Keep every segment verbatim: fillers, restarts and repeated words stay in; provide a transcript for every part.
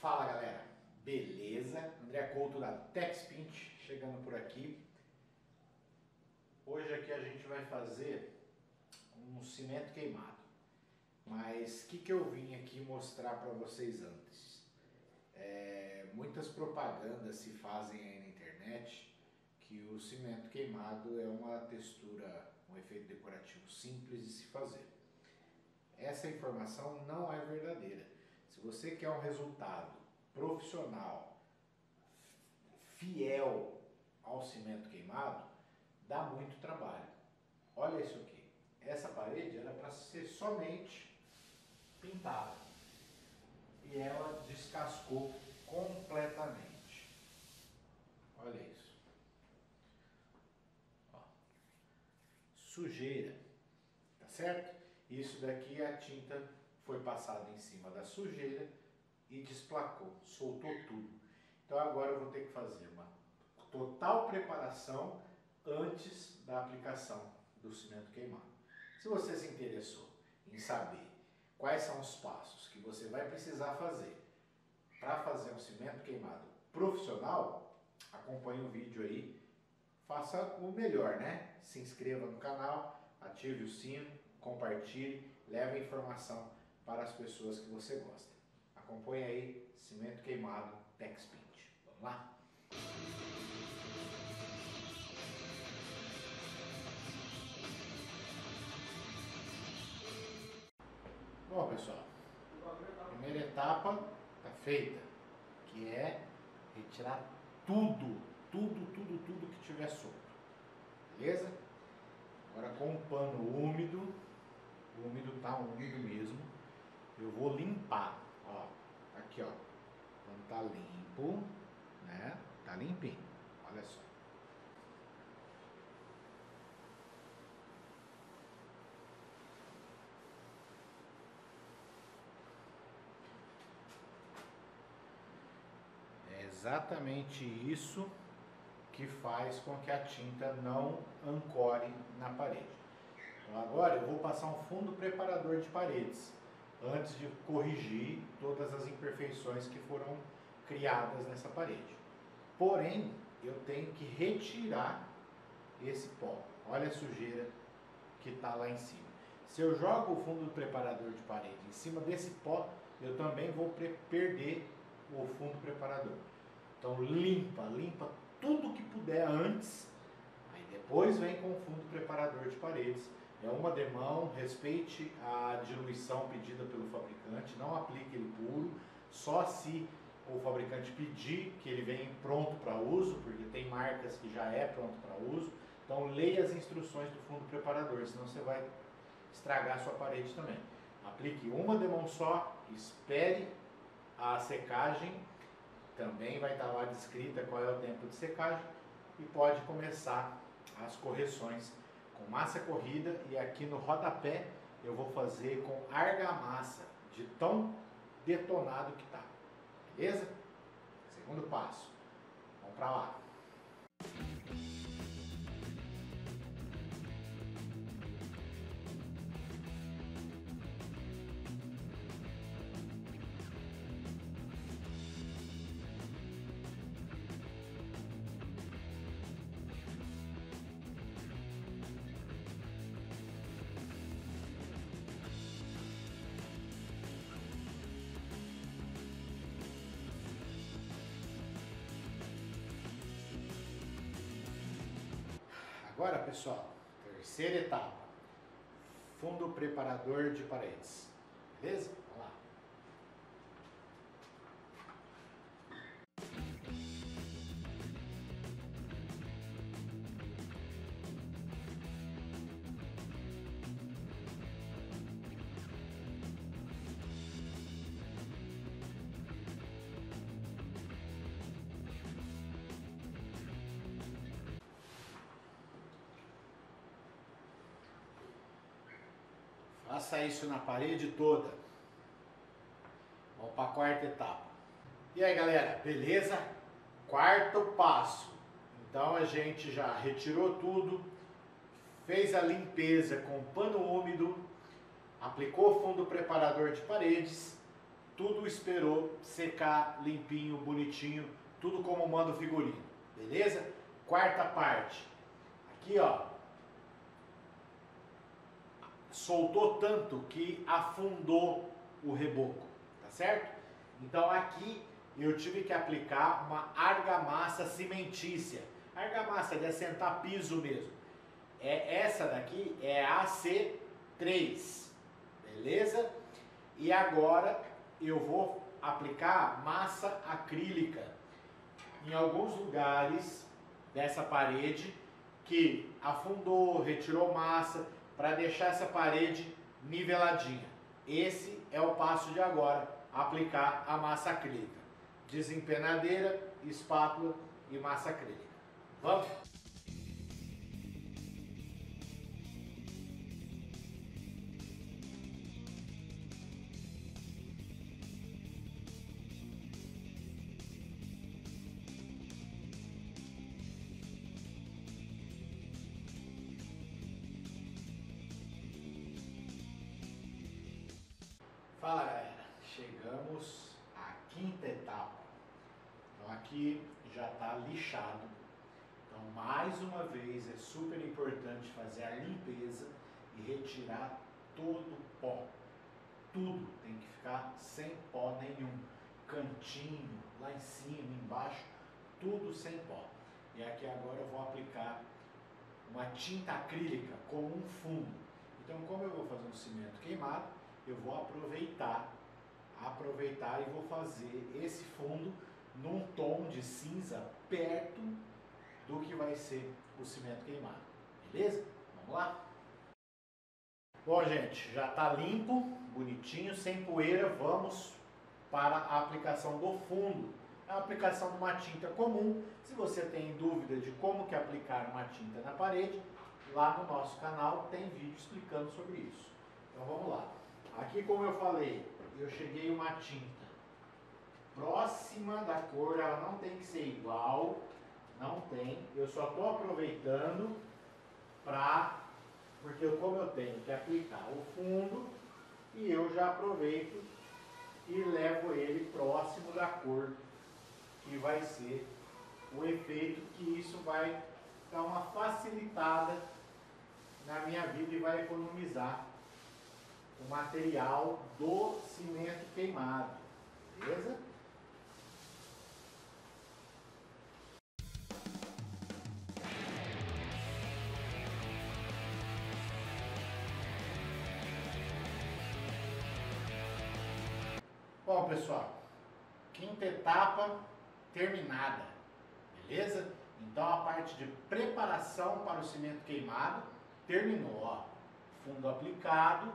Fala galera, beleza? André Couto da Texpinte chegando por aqui. Hoje aqui a gente vai fazer um cimento queimado, mas o que, que eu vim aqui mostrar para vocês antes? É, muitas propagandas se fazem aí na internet que o cimento queimado é uma textura, um efeito decorativo simples de se fazer. Essa informação não é verdadeira. Se você quer um resultado profissional, fiel ao cimento queimado, dá muito trabalho. Olha isso aqui. Essa parede era para ser somente pintada. E ela descascou completamente. Olha isso. Ó. Sujeira. Tá certo? Isso daqui é a tinta. Foi passado em cima da sujeira e desplacou, soltou tudo. Então agora eu vou ter que fazer uma total preparação antes da aplicação do cimento queimado. Se você se interessou em saber quais são os passos que você vai precisar fazer para fazer um cimento queimado profissional, acompanhe o vídeo aí, faça o melhor, né? Se inscreva no canal, ative o sino, compartilhe, leve a informação para as pessoas que você gosta. Acompanhe aí, cimento queimado, Texpinte. Vamos lá? Bom pessoal, a primeira etapa está feita, que é retirar tudo, tudo, tudo, tudo que tiver solto. Beleza? Agora com um pano úmido, o úmido tá úmido mesmo, eu vou limpar, ó, aqui ó, quando tá limpo, né, tá limpinho, olha só. É exatamente isso que faz com que a tinta não ancore na parede. Então agora eu vou passar um fundo preparador de paredes, antes de corrigir todas as imperfeições que foram criadas nessa parede. Porém, eu tenho que retirar esse pó. Olha a sujeira que está lá em cima. Se eu jogo o fundo preparador de parede em cima desse pó, eu também vou perder o fundo preparador. Então limpa, limpa tudo que puder antes, aí depois vem com o fundo preparador de paredes. É uma demão, respeite a diluição pedida pelo fabricante, não aplique ele puro, só se o fabricante pedir que ele venha pronto para uso, porque tem marcas que já é pronto para uso. Então leia as instruções do fundo preparador, senão você vai estragar a sua parede também. Aplique uma demão só, espere a secagem, também vai estar lá descrita qual é o tempo de secagem e pode começar as correções com massa corrida, e aqui no rodapé eu vou fazer com argamassa, de tão detonado que tá. Beleza? Segundo passo. Vamos para lá. Agora pessoal, terceira etapa, fundo preparador de paredes, beleza? Vamos lá. Faça isso na parede toda. Vamos para a quarta etapa. E aí galera, beleza? Quarto passo. Então a gente já retirou tudo, fez a limpeza com pano úmido, aplicou fundo preparador de paredes, tudo esperou secar limpinho, bonitinho, tudo como manda o figurino, beleza? Quarta parte, aqui ó, soltou tanto que afundou o reboco, tá certo? Então aqui eu tive que aplicar uma argamassa cimentícia. A argamassa é de assentar piso mesmo. É essa daqui, é A C três, beleza? E agora eu vou aplicar massa acrílica em alguns lugares dessa parede que afundou, retirou massa, para deixar essa parede niveladinha. Esse é o passo de agora, aplicar a massa acrílica. Desempenadeira, espátula e massa acrílica. Vamos? Fala galera, chegamos à quinta etapa. Então aqui já está lixado. Então mais uma vez é super importante fazer a limpeza e retirar todo o pó. Tudo tem que ficar sem pó nenhum. Cantinho, lá em cima, embaixo, tudo sem pó. E aqui agora eu vou aplicar uma tinta acrílica com um fundo. Então como eu vou fazer um cimento queimado, eu vou aproveitar, aproveitar e vou fazer esse fundo num tom de cinza perto do que vai ser o cimento queimado, beleza? Vamos lá? Bom gente, já está limpo, bonitinho, sem poeira, vamos para a aplicação do fundo. A aplicação de uma tinta comum, se você tem dúvida de como que aplicar uma tinta na parede, lá no nosso canal tem vídeo explicando sobre isso. Então vamos lá. Aqui, como eu falei, eu cheguei uma tinta próxima da cor, ela não tem que ser igual, não tem. Eu só estou aproveitando para, porque eu, como eu tenho que aplicar o fundo, e eu já aproveito e levo ele próximo da cor, que vai ser o efeito, que isso vai dar uma facilitada na minha vida e vai economizar o material do cimento queimado, beleza? Bom pessoal, quinta etapa terminada, beleza? Então a parte de preparação para o cimento queimado terminou, ó. Fundo aplicado.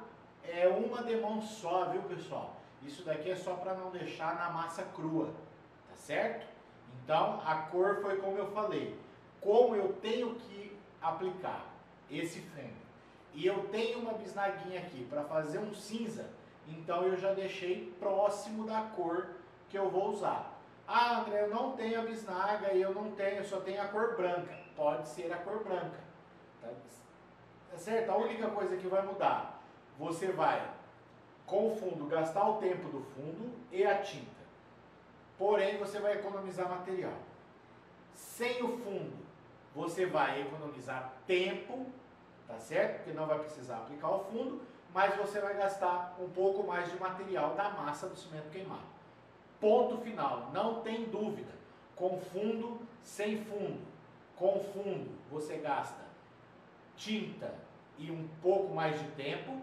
É uma de mão só, viu pessoal? Isso daqui é só para não deixar na massa crua, tá certo? Então a cor foi como eu falei, como eu tenho que aplicar esse fundo e eu tenho uma bisnaguinha aqui para fazer um cinza, então eu já deixei próximo da cor que eu vou usar. Ah André, eu não tenho a bisnaga e eu não tenho, eu só tenho a cor branca. Pode ser a cor branca, tá certo? A única coisa que vai mudar, você vai, com o fundo, gastar o tempo do fundo e a tinta. Porém, você vai economizar material. Sem o fundo, você vai economizar tempo, tá certo? Porque não vai precisar aplicar o fundo, mas você vai gastar um pouco mais de material da massa do cimento queimado. Ponto final, não tem dúvida. Com fundo, sem fundo. Com fundo, você gasta tinta e um pouco mais de tempo.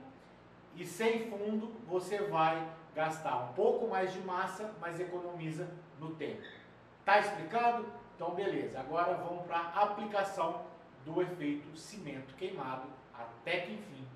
E sem fundo você vai gastar um pouco mais de massa, mas economiza no tempo. Tá explicado? Então beleza, agora vamos para a aplicação do efeito cimento queimado, até que enfim